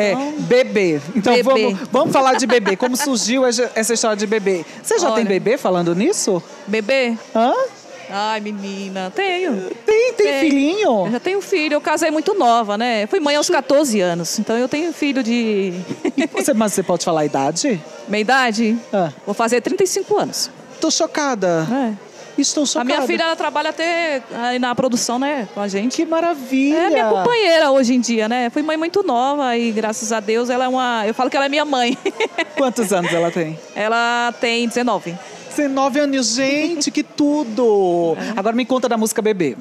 É, bebê. Então bebê. Vamos falar de bebê. Como surgiu essa história de bebê? Você já tem bebê falando nisso? Bebê? Hã? Ai, menina, tenho. Tem filhinho? Eu já tenho filho, eu casei muito nova, né? Fui mãe aos 14 anos, então eu tenho filho de... Mas você pode falar a idade? Minha idade? Ah. Vou fazer 35 anos. Tô chocada. É. Estou chocada. A minha filha, ela trabalha até na produção, né, com a gente. Que maravilha! É minha companheira hoje em dia, né? Fui mãe muito nova e, graças a Deus, ela é uma... Eu falo que ela é minha mãe. Quantos anos ela tem? Ela tem 19. 19 anos, gente, que tudo! É. Agora me conta da música Bebê.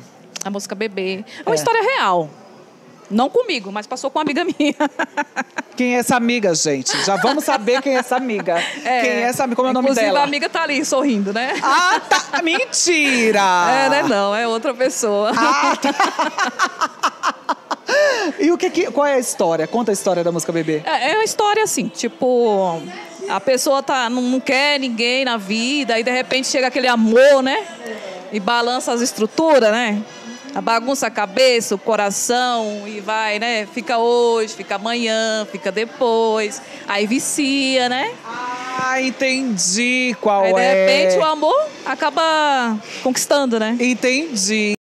A música Bebê. É uma história real. Não comigo, mas passou com uma amiga minha. Quem é essa amiga, gente? Já vamos saber quem é essa amiga. É, quem é essa amiga? Como é o nome dela? Inclusive, a amiga tá ali, sorrindo, né? Ah, tá! Mentira! É, né? Não, é outra pessoa. Ah, tá. E qual é a história? Conta a história da música Bebê. É uma história assim, tipo... A pessoa não quer ninguém na vida e, de repente, chega aquele amor, né? E balança as estruturas, né? A bagunça a cabeça, o coração e vai, né? Fica hoje, fica amanhã, fica depois. Aí vicia, né? Ah, entendi qual é. Aí, de repente, o amor acaba conquistando, né? Entendi.